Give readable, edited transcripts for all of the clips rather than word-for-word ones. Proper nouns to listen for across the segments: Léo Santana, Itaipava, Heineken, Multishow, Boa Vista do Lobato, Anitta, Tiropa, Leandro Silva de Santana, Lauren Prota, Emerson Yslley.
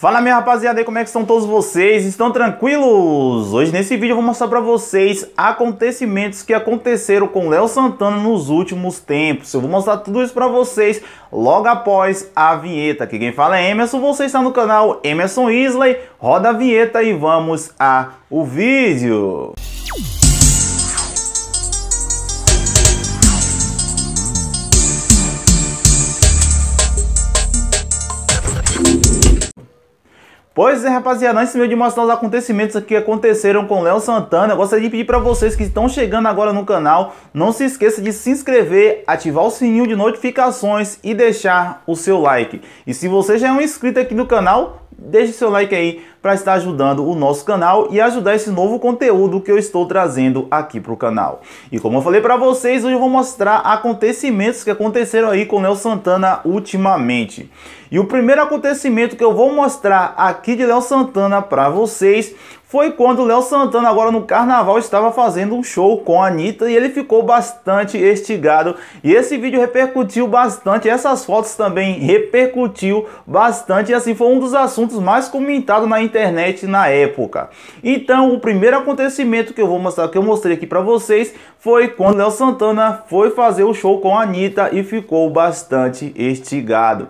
Fala minha rapaziada, aí como é que estão todos vocês? Estão tranquilos? Hoje nesse vídeo eu vou mostrar pra vocês acontecimentos que aconteceram com Léo Santana nos últimos tempos. Eu vou mostrar tudo isso pra vocês logo após a vinheta. Aqui quem fala é Emerson, você está no canal Emerson Yslley. Roda a vinheta e vamos ao vídeo. Pois é, rapaziada, antes mesmo de mostrar os acontecimentos que aconteceram com Léo Santana, eu gostaria de pedir para vocês que estão chegando agora no canal, não se esqueça de se inscrever, ativar o sininho de notificações e deixar o seu like. E se você já é um inscrito aqui no canal, deixe seu like aí para estar ajudando o nosso canal e ajudar esse novo conteúdo que eu estou trazendo aqui para o canal. E como eu falei para vocês, hoje eu vou mostrar acontecimentos que aconteceram aí com Léo Santana ultimamente. E o primeiro acontecimento que eu vou mostrar aqui de Léo Santana para vocês foi quando Léo Santana agora no carnaval estava fazendo um show com a Anitta e ele ficou bastante instigado. E esse vídeo repercutiu bastante, essas fotos também repercutiu bastante e assim foi um dos assuntos mais comentados na internet na época. Então o primeiro acontecimento que eu vou mostrar, que eu mostrei aqui pra vocês, foi quando Léo Santana foi fazer o show com a Anitta e ficou bastante instigado.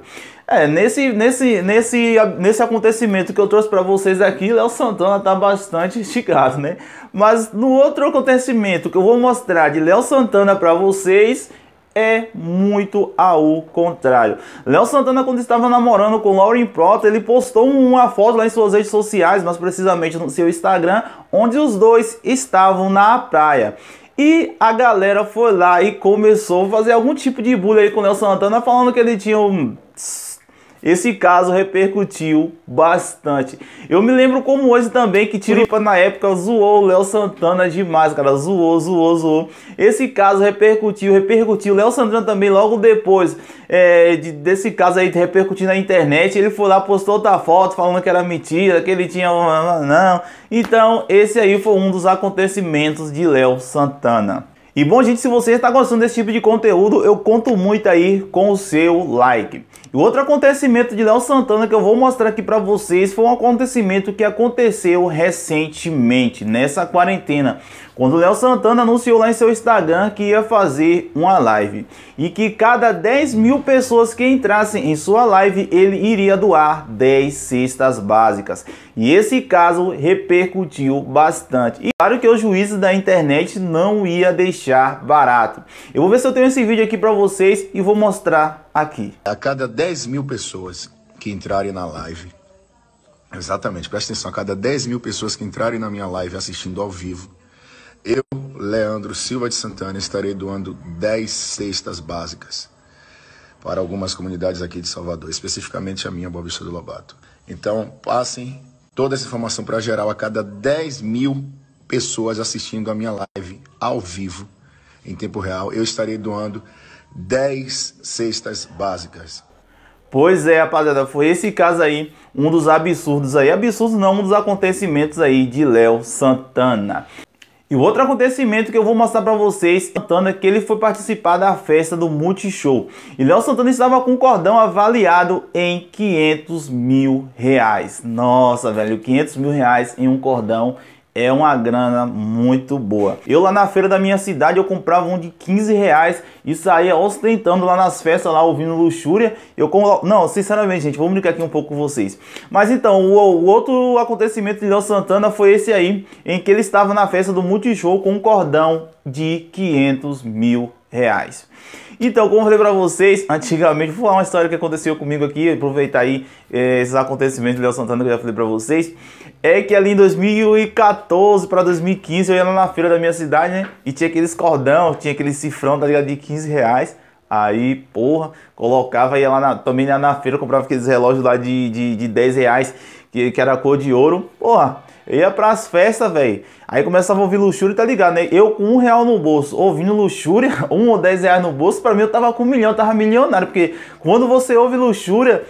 Nesse acontecimento que eu trouxe para vocês aqui, Léo Santana tá bastante instigado, né? Mas no outro acontecimento que eu vou mostrar de Léo Santana para vocês é muito ao contrário. Léo Santana, quando estava namorando com Lauren Prota, ele postou uma foto lá em suas redes sociais, mas precisamente no seu Instagram, onde os dois estavam na praia. E a galera foi lá e começou a fazer algum tipo de bullying aí com o Léo Santana, falando que ele tinha um... Esse caso repercutiu bastante. Eu me lembro como hoje também que Tiropa na época zoou o Léo Santana demais, cara. Zoou. Esse caso repercutiu. Léo Santana também logo depois desse caso aí repercutir na internet. Ele foi lá, postou outra foto falando que era mentira, que ele tinha... Não. Então esse aí foi um dos acontecimentos de Léo Santana. E bom, gente, se você está gostando desse tipo de conteúdo, eu conto muito aí com o seu like. E outro acontecimento de Léo Santana que eu vou mostrar aqui para vocês foi um acontecimento que aconteceu recentemente, nessa quarentena, quando Léo Santana anunciou lá em seu Instagram que ia fazer uma live e que cada 10 mil pessoas que entrassem em sua live, ele iria doar 10 cestas básicas. E esse caso repercutiu bastante. E claro que os juízes da internet não ia deixar barato. Eu vou ver se eu tenho esse vídeo aqui para vocês e vou mostrar aqui. A cada 10 mil pessoas que entrarem na live, exatamente, presta atenção, a cada 10 mil pessoas que entrarem na minha live assistindo ao vivo, eu, Leandro Silva de Santana, estarei doando 10 cestas básicas para algumas comunidades aqui de Salvador, especificamente a minha, Boa Vista do Lobato. Então, passem toda essa informação para geral. A cada 10 mil pessoas assistindo a minha live ao vivo, em tempo real, eu estarei doando 10 cestas básicas. Pois é, rapaziada, foi esse caso aí, um dos absurdos aí, um dos acontecimentos aí de Léo Santana. E o outro acontecimento que eu vou mostrar pra vocês, Santana, que ele foi participar da festa do Multishow. E Léo Santana estava com um cordão avaliado em 500 mil reais. Nossa, velho, 500 mil reais em um cordão é uma grana muito boa. Eu lá na feira da minha cidade, eu comprava um de 15 reais e saía ostentando lá nas festas, lá ouvindo luxúria. Não, sinceramente, gente, vou brincar aqui um pouco com vocês. Mas então, o outro acontecimento de Léo Santana foi esse aí, em que ele estava na festa do Multishow com um cordão de 500 mil reais. Então, como eu falei pra vocês, antigamente, vou falar uma história que aconteceu comigo aqui, aproveitar aí esses acontecimentos do Léo Santana que eu já falei pra vocês, é que ali em 2014 pra 2015, eu ia lá na feira da minha cidade, né, e tinha aqueles cordão, tinha aquele cifrão, tá ligado, de 15 reais, aí, porra, colocava, ia lá também lá na feira, comprava aqueles relógios lá de 10 reais, que era cor de ouro, porra. Eu ia pras festas, velho. Aí começava a ouvir luxúria, tá ligado, né? Eu com R$1 no bolso, ouvindo luxúria, R$1 ou R$10 no bolso, pra mim eu tava com R$1 milhão, tava milionário. Porque quando você ouve luxúria,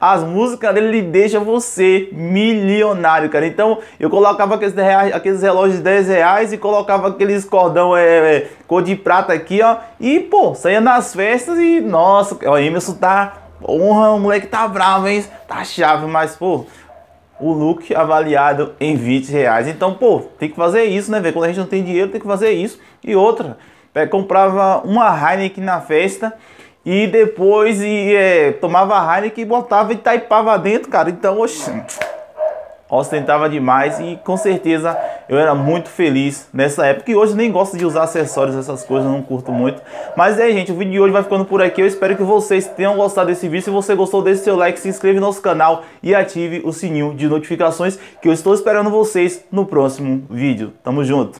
as músicas dele deixam você milionário, cara. Então eu colocava aqueles relógios de R$10 e colocava aqueles cordão cor de prata aqui, ó. E, pô, saía nas festas e, nossa, o Emerson tá Porra, o moleque tá bravo, hein? Tá chave, mas, pô, o look avaliado em 20 reais. Então, pô, tem que fazer isso, né, velho? Quando a gente não tem dinheiro, tem que fazer isso. E outra, comprava uma Heineken na festa e depois tomava a Heineken e botava Itaipava dentro, cara. Então, oxe, ostentava demais e com certeza eu era muito feliz nessa época. E hoje nem gosto de usar acessórios, essas coisas, não curto muito. Mas é, gente, o vídeo de hoje vai ficando por aqui. Eu espero que vocês tenham gostado desse vídeo. Se você gostou, deixe seu like, se inscreve no nosso canal e ative o sininho de notificações, que eu estou esperando vocês no próximo vídeo. Tamo junto!